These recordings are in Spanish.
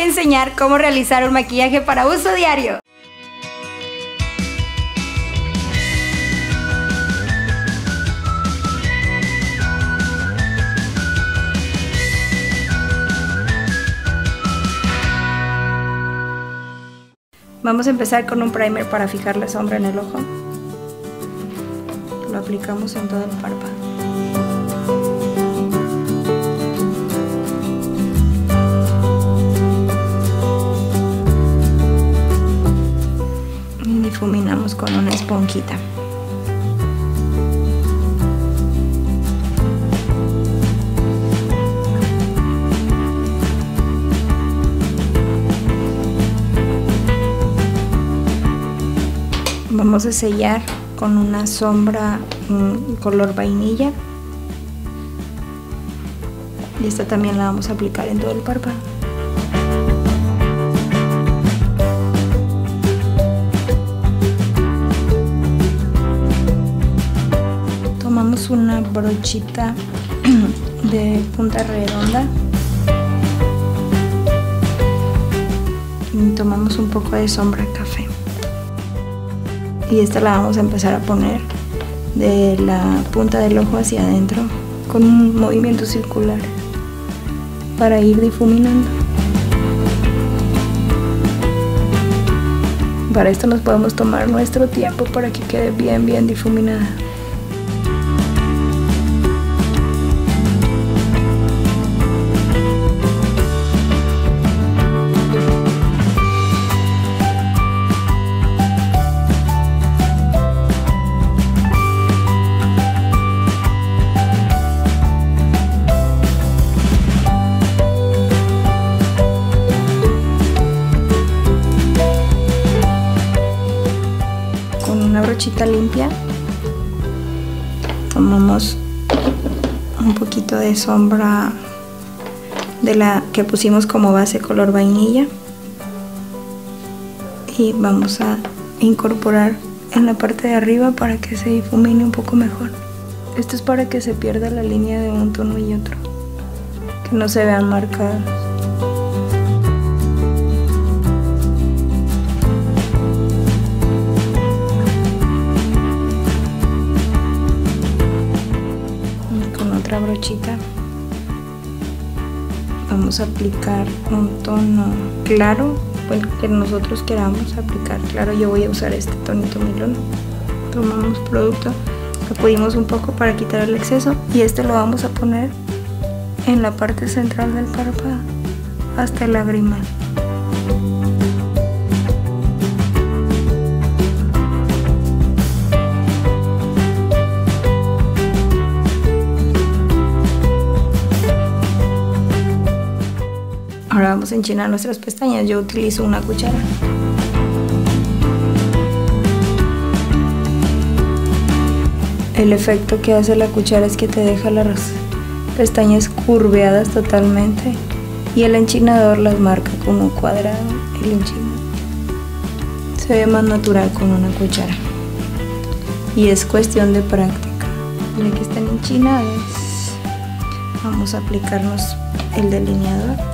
voy a enseñar cómo realizar un maquillaje para uso diario. Vamos a empezar con un primer para fijar la sombra en el ojo. Lo aplicamos en todo el párpado. Difuminamos con una esponjita. Vamos a sellar con una sombra color vainilla y esta también la vamos a aplicar en todo el párpado. Tomamos una brochita de punta redonda y tomamos un poco de sombra café y esta la vamos a empezar a poner de la punta del ojo hacia adentro con un movimiento circular para ir difuminando. Para esto nos podemos tomar nuestro tiempo para que quede bien difuminada. Una brochita limpia tomamos un poquito de sombra de la que pusimos como base color vainilla y vamos a incorporar en la parte de arriba para que se difumine un poco mejor. Esto es para que se pierda la línea de un tono y otro, que no se vean marcadas. Brochita vamos a aplicar un tono claro, el que nosotros queramos aplicar. Claro, yo voy a usar este tonito melón. Tomamos producto, sacudimos un poco para quitar el exceso y este lo vamos a poner en la parte central del párpado hasta el lagrimal. Ahora vamos a enchinar nuestras pestañas. Yo utilizo una cuchara. El efecto que hace la cuchara es que te deja las pestañas curveadas totalmente y el enchinador las marca como cuadrado. El enchinador se ve más natural con una cuchara y es cuestión de práctica. Ya que están enchinadas, vamos a aplicarnos el delineador.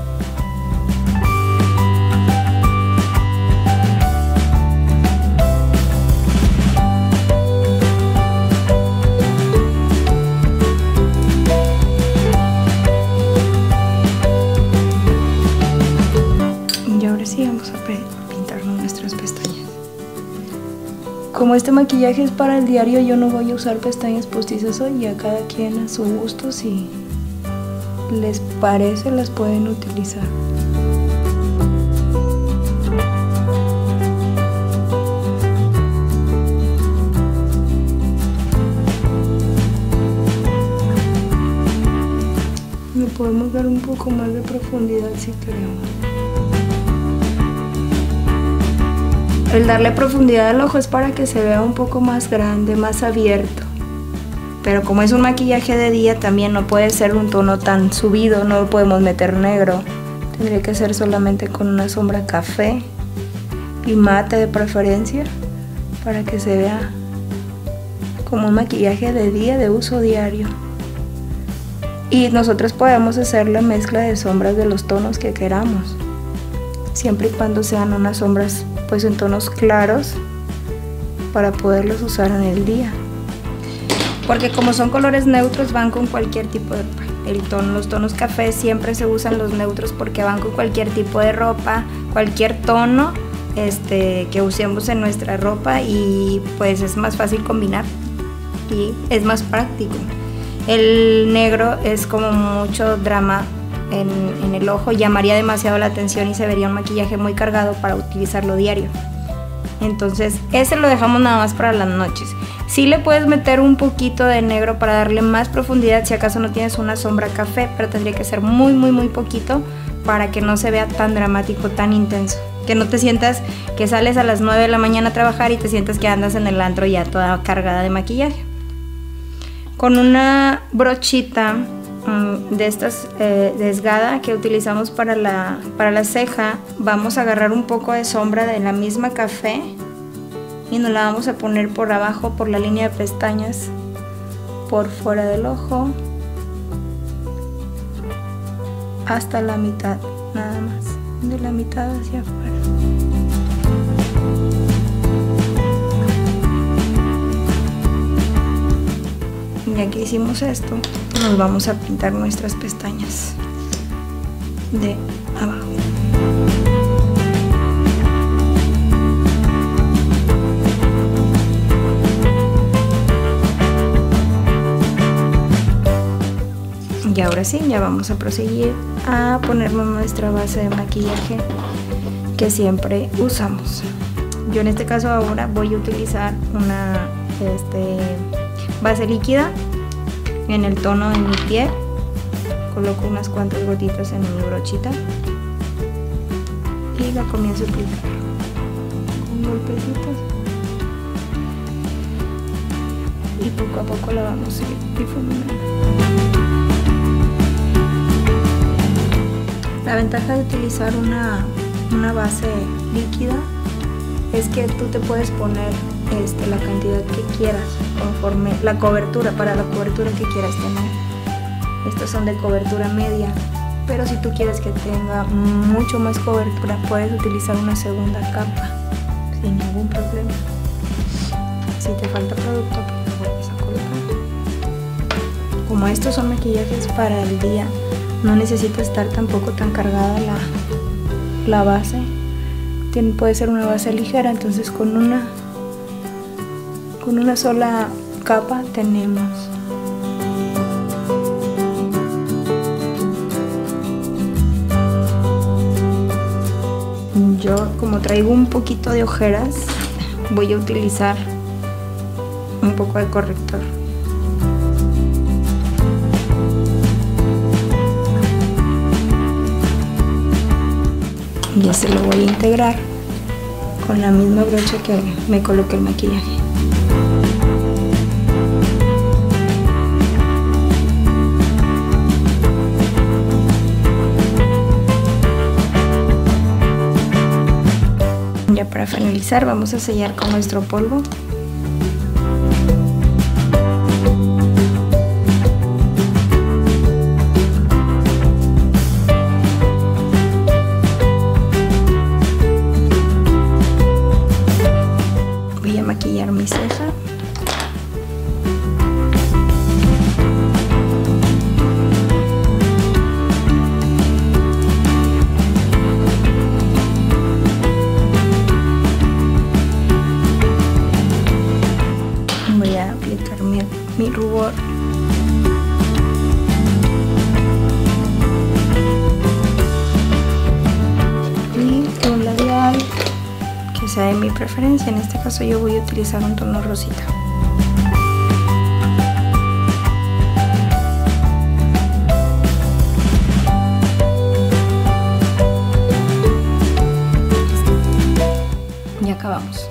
Como este maquillaje es para el diario, yo no voy a usar pestañas postizas hoy, y a cada quien a su gusto, si les parece las pueden utilizar. Le podemos dar un poco más de profundidad si queremos. El darle profundidad al ojo es para que se vea un poco más grande, más abierto. Pero como es un maquillaje de día, también no puede ser un tono tan subido, no lo podemos meter negro. Tendría que ser solamente con una sombra café y mate de preferencia, para que se vea como un maquillaje de día, de uso diario. Y nosotros podemos hacer la mezcla de sombras de los tonos que queramos. siempre y cuando sean unas sombras pues en tonos claros para poderlos usar en el día, porque como son colores neutros van con cualquier tipo de ropa. Los tonos café siempre se usan los neutros porque van con cualquier tipo de ropa, cualquier tono que usemos en nuestra ropa, y pues es más fácil combinar y es más práctico. El negro es como mucho drama en el ojo, llamaría demasiado la atención y se vería un maquillaje muy cargado para utilizarlo diario. Entonces ese lo dejamos nada más para las noches. Sí le puedes meter un poquito de negro para darle más profundidad si acaso no tienes una sombra café, pero tendría que ser muy poquito para que no se vea tan dramático, tan intenso. Que no te sientas que sales a las 9 de la mañana a trabajar y te sientas que andas en el antro ya toda cargada de maquillaje. Con una brochita de estas desgada que utilizamos para la ceja, vamos a agarrar un poco de sombra de la misma café y nos la vamos a poner por abajo, por la línea de pestañas, por fuera del ojo, hasta la mitad, nada más, de la mitad hacia afuera. Ya que hicimos esto, nos vamos a pintar nuestras pestañas de abajo. Y ahora sí, ya vamos a proseguir a ponernos nuestra base de maquillaje que siempre usamos. Yo en este caso ahora voy a utilizar una base líquida en el tono de mi piel. Coloco unas cuantas gotitas en mi brochita y la comienzo a aplicar con golpecitos, y poco a poco la vamos a ir difuminando. La ventaja de utilizar una base líquida es que tú te puedes poner la cantidad que quieras conforme la cobertura, para la cobertura que quieras tener. Estos son de cobertura media, pero si tú quieres que tenga mucho más cobertura puedes utilizar una segunda capa sin ningún problema. Si te falta producto pues lo vuelves a colocar. Como estos son maquillajes para el día, no necesita estar tampoco tan cargada la base. Puede ser una base ligera, entonces con una sola capa tenemos. Yo, como traigo un poquito de ojeras, voy a utilizar un poco de corrector. Ya se lo voy a integrar con la misma brocha que me coloqué el maquillaje. Ya para finalizar vamos a sellar con nuestro polvo. Voy a maquillar mi ceja. Mi rubor. Y un labial que sea de mi preferencia. En este caso yo voy a utilizar un tono rosita. Y acabamos.